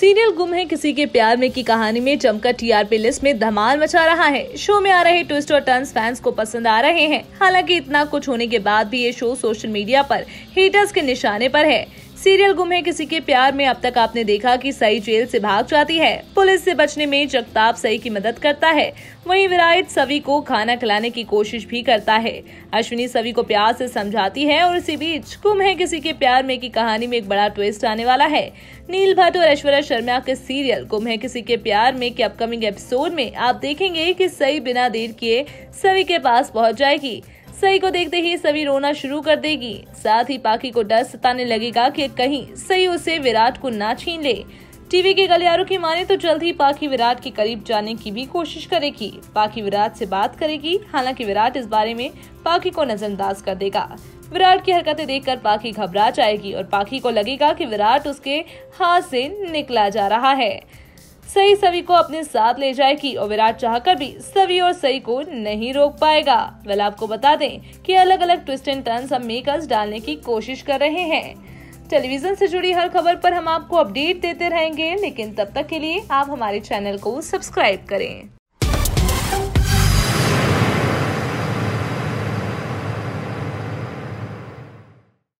Serial गुम है किसी के प्यार में की कहानी में जमकर टीआरपी लिस्ट में धमाल मचा रहा है। शो में आ रहे ट्विस्ट और टर्न्स फैंस को पसंद आ रहे हैं। हालांकि इतना कुछ होने के बाद भी ये शो सोशल मीडिया पर हेटर्स के निशाने पर है। सीरियल गुम है किसी के प्यार में अब तक आपने देखा कि सई जेल से भाग जाती है, पुलिस से बचने में जगताप सई की मदद करता है, वहीं विराट सवी को खाना खिलाने की कोशिश भी करता है। अश्विनी सवी को प्यार से समझाती है और इसी बीच गुम है किसी के प्यार में की कहानी में एक बड़ा ट्विस्ट आने वाला है। नील भट्ट और ऐश्वर्या शर्मा के सीरियल गुम है किसी के प्यार में के अपकमिंग एपिसोड में आप देखेंगे कि सई बिना देर किए सवी के पास पहुँच जाएगी। सई को देखते ही सवी रोना शुरू कर देगी। साथ ही पाखी को डर सताने लगेगा कि कहीं सई उसे विराट को ना छीन ले। टीवी के गलियारों की माने तो जल्द ही पाखी विराट के करीब जाने की भी कोशिश करेगी। पाखी विराट से बात करेगी, हालांकि विराट इस बारे में पाखी को नजरअंदाज कर देगा। विराट की हरकतें देखकर पाखी घबरा जाएगी और पाखी को लगेगा कि विराट उसके हाथ से निकला जा रहा है। सई सवी को अपने साथ ले जाएगी और विराट चाहकर भी सवी और सई को नहीं रोक पाएगा। वेल आपको बता दें कि अलग अलग ट्विस्ट एंड टर्न्स हम मेकर्स डालने की कोशिश कर रहे हैं। टेलीविजन से जुड़ी हर खबर पर हम आपको अपडेट देते रहेंगे, लेकिन तब तक के लिए आप हमारे चैनल को सब्सक्राइब करें।